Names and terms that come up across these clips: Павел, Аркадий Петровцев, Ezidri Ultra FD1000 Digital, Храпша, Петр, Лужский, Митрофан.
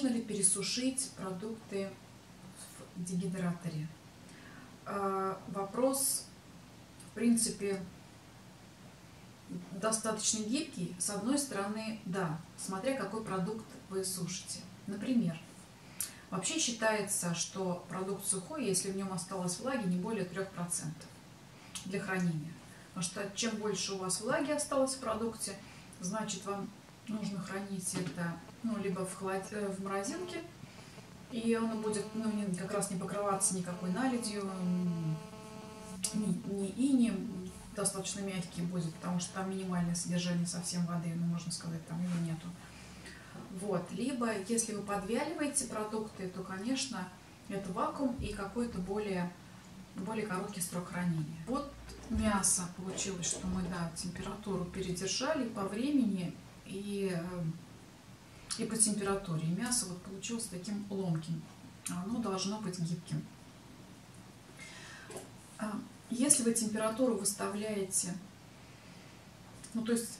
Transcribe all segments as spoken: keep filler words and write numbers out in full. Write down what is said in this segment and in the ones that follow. Можно ли пересушить продукты в дегидраторе? Вопрос, в принципе, достаточно гибкий. С одной стороны, да, смотря какой продукт вы сушите. Например, вообще считается, что продукт сухой, если в нем осталось влаги не более трёх процентов для хранения. Потому что чем больше у вас влаги осталось в продукте, значит, вам нужно хранить это ну, либо в, холод... в морозилке, и он будет ну, как раз не покрываться никакой наледью, ни инеем, достаточно мягкий будет, потому что там минимальное содержание совсем воды, ну, можно сказать, там его нету. Вот. Либо, если вы подвяливаете продукты, то, конечно, это вакуум и какой-то более, более короткий срок хранения. Вот мясо получилось, что мы, да, температуру передержали по времени и, и по температуре. И мясо вот получилось таким ломким. Оно должно быть гибким. Если вы температуру выставляете, ну, то есть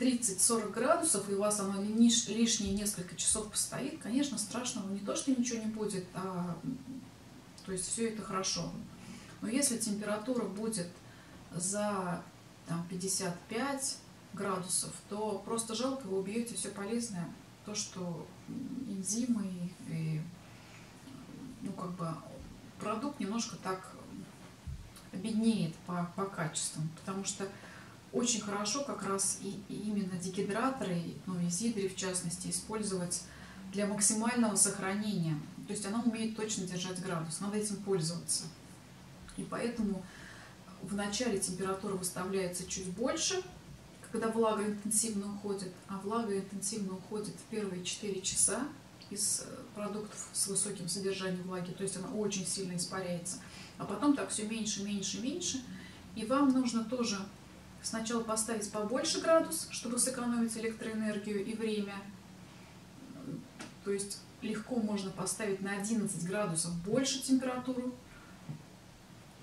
тридцать-сорок градусов, и у вас оно лишние несколько часов постоит, конечно, страшного не то, что ничего не будет, а, то есть все это хорошо. Но если температура будет за там, пятьдесят пять градусов, то просто жалко, вы убьете все полезное, то, что энзимы и, и ну, как бы продукт немножко так беднеет по, по качествам, потому что очень хорошо как раз и, и именно дегидраторы, ну и Ezidri в частности, использовать для максимального сохранения. То есть она умеет точно держать градус, надо этим пользоваться. И поэтому в начале температура выставляется чуть больше, когда влага интенсивно уходит, а влага интенсивно уходит в первые четыре часа из продуктов с высоким содержанием влаги, то есть она очень сильно испаряется. А потом так все меньше, меньше, меньше. И вам нужно тоже сначала поставить побольше градус, чтобы сэкономить электроэнергию и время. То есть легко можно поставить на одиннадцать градусов больше температуру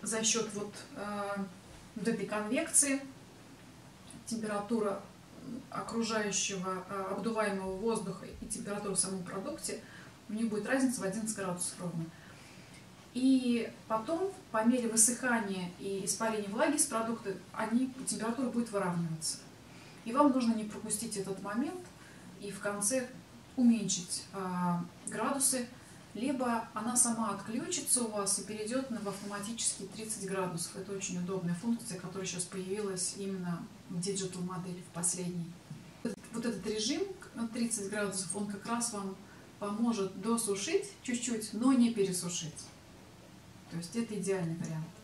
за счет вот, э, вот этой конвекции. Температура окружающего э, обдуваемого воздуха и температура в самом продукте, у них будет разница в одиннадцать градусов ровно. И потом, по мере высыхания и испарения влаги с продукта, они, температура будет выравниваться. И вам нужно не пропустить этот момент и в конце уменьшить э, градусы, либо она сама отключится у вас и перейдет на автоматически тридцать градусов. Это очень удобная функция, которая сейчас появилась именно в диджитал модели, в последней. Вот этот режим тридцать градусов, он как раз вам поможет досушить чуть-чуть, но не пересушить. То есть это идеальный вариант.